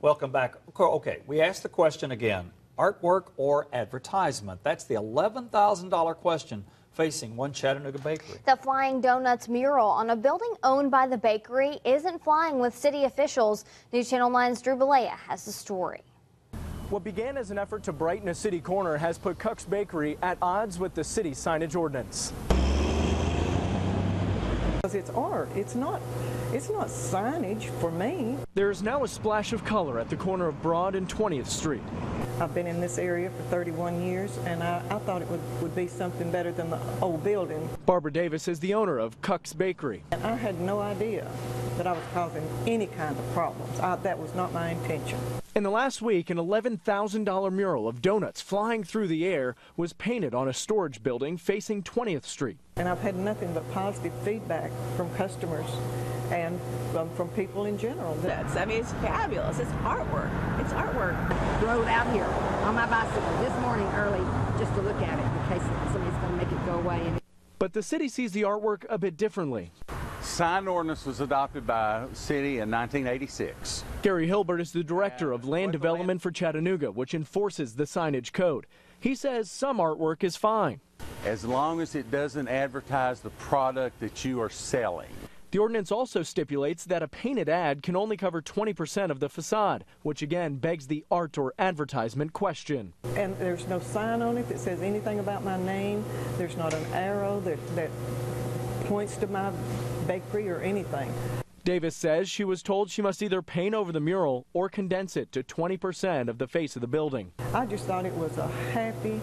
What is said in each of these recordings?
Welcome back. Okay, we asked the question again, artwork or advertisement? That's the $11,000 question facing one Chattanooga bakery. The Flying Donuts mural on a building owned by the bakery isn't flying with city officials. News Channel 9's Drew Balea has the story. What began as an effort to brighten a city corner has put Koch's Bakery at odds with the city signage ordinance. Because it's art, it's not signage for me. There is now a splash of color at the corner of Broad and 20th Street. I've been in this area for 31 years, and I thought it would be something better than the old building. Barbara Davis is the owner of Koch's Bakery. And I had no idea that I was causing any kind of problems. That was not my intention. In the last week, an $11,000 mural of donuts flying through the air was painted on a storage building facing 20th Street. And I've had nothing but positive feedback from customers and from people in general. It's fabulous. It's artwork. It's artwork. Rode out here on my bicycle this morning early just to look at it in case somebody's going to make it go away. But the city sees the artwork a bit differently. Sign ordinance was adopted by city in 1986. Gary Hilbert is the director of land development for Chattanooga, which enforces the signage code. He says some artwork is fine, as long as it doesn't advertise the product that you are selling. The ordinance also stipulates that a painted ad can only cover 20% of the facade, which again begs the art or advertisement question. And there's no sign on it that says anything about my name. There's not an arrow that points to my bakery or anything. Davis says she was told she must either paint over the mural or condense it to 20% of the face of the building. I just thought it was a happy,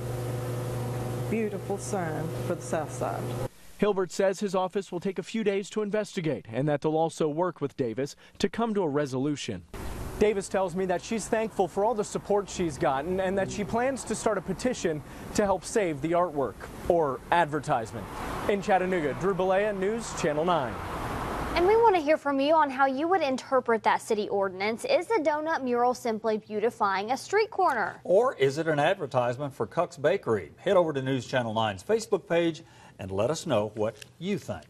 beautiful sign for the South Side. Hilbert says his office will take a few days to investigate and that they'll also work with Davis to come to a resolution. Davis tells me that she's thankful for all the support she's gotten and that she plans to start a petition to help save the artwork or advertisement. In Chattanooga, Drew Balea, News Channel 9. And we want to hear from you on how you would interpret that city ordinance. Is the donut mural simply beautifying a street corner? Or is it an advertisement for Koch's Bakery? Head over to News Channel 9's Facebook page and let us know what you think.